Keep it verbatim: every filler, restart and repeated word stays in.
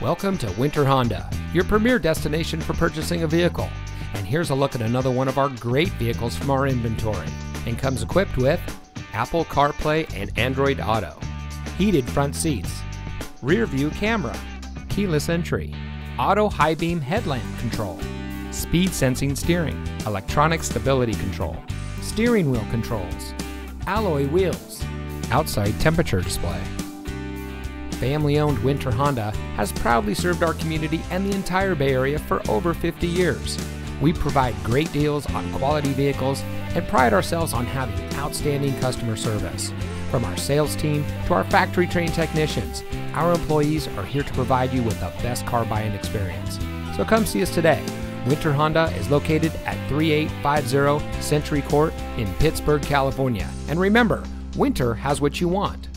Welcome to Winter Honda, your premier destination for purchasing a vehicle. And here's a look at another one of our great vehicles from our inventory, and comes equipped with Apple CarPlay and Android Auto, heated front seats, rear view camera, keyless entry, auto high beam headlamp control, speed sensing steering, electronic stability control, steering wheel controls, alloy wheels, outside temperature display. Family-owned Winter Honda has proudly served our community and the entire Bay Area for over fifty years. We provide great deals on quality vehicles and pride ourselves on having outstanding customer service. From our sales team to our factory-trained technicians, our employees are here to provide you with the best car buying experience. So come see us today. Winter Honda is located at thirty-eight fifty Century Court in Pittsburg, California. And remember, winter has what you want.